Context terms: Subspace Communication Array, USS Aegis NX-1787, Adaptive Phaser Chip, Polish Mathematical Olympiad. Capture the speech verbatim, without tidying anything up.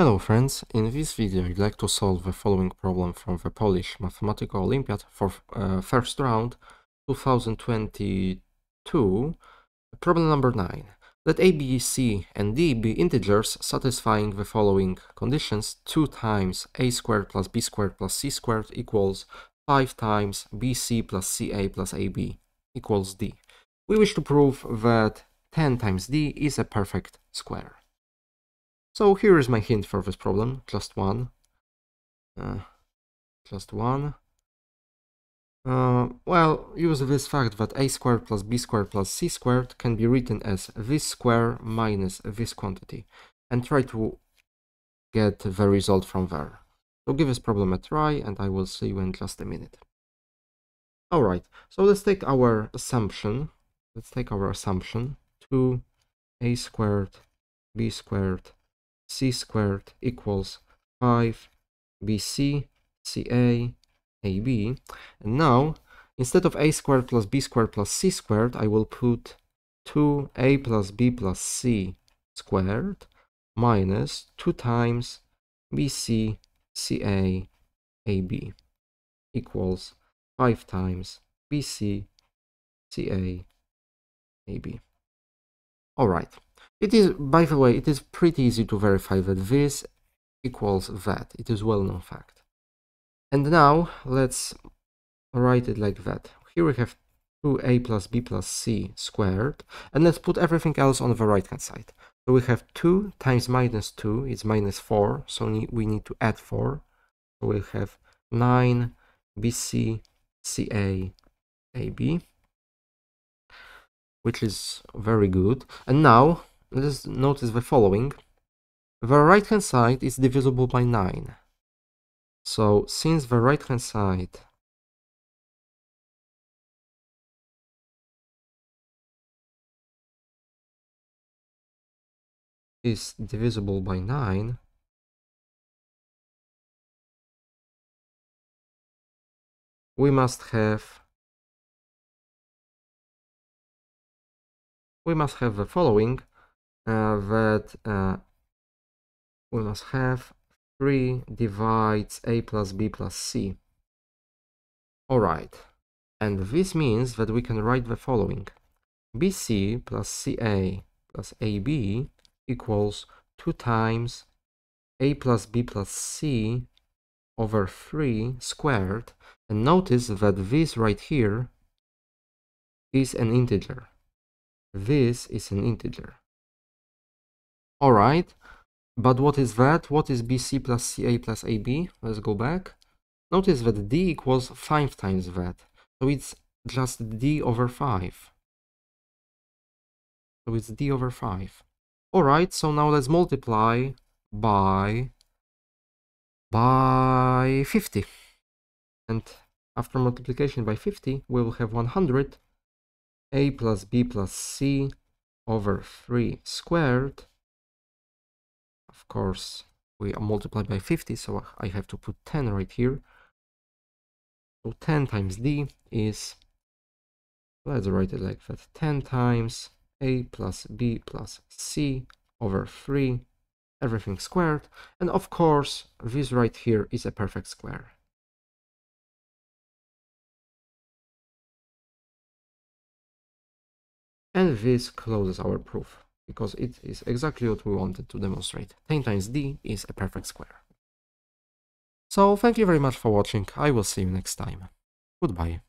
Hello friends, in this video I'd like to solve the following problem from the Polish Mathematical Olympiad for uh, first round twenty twenty-two, problem number nine. Let A, B, C and D be integers satisfying the following conditions: two times A squared plus B squared plus C squared equals five times B C plus C A plus A B equals D. We wish to prove that ten times D is a perfect square. So here is my hint for this problem, just one, uh, just one, uh, well, use this fact that a squared plus b squared plus c squared can be written as this square minus this quantity, and try to get the result from there. So give this problem a try, and I will see you in just a minute. Alright, so let's take our assumption, let's take our assumption, two a squared, b squared, c squared equals five bc ca ab, and now instead of a squared plus b squared plus c squared I will put two a plus b plus c squared minus two times bc ca ab equals five times bc ca ab. All right. It is, by the way, it is pretty easy to verify that this equals that. It is well-known fact. And now let's write it like that. Here we have two a plus b plus c squared, and let's put everything else on the right-hand side. So we have two times minus two, it's minus four, so we need to add four. So we'll have nine bc ca ab, which is very good. And now let's notice the following. The right-hand side is divisible by nine. So since the right-hand side is divisible by nine, we must have we must have the following. Uh, that uh, we must have three divides a plus b plus c. Alright, and this means that we can write the following: bc plus ca plus ab equals two times a plus b plus c over three squared, and notice that this right here is an integer. This is an integer. Alright, but what is that? What is bc plus ca plus ab? Let's go back. Notice that d equals five times that. So it's just d over five. So it's d over five. Alright, so now let's multiply by, by fifty. And after multiplication by fifty, we will have one hundred. A plus b plus c over three squared. Of course, we are multiplied by fifty, so I have to put ten right here. So ten times d is, let's write it like that, ten times a plus b plus c over three, everything squared. And of course, this right here is a perfect square. And this closes our proof, because it is exactly what we wanted to demonstrate. ten times d is a perfect square. So thank you very much for watching. I will see you next time. Goodbye.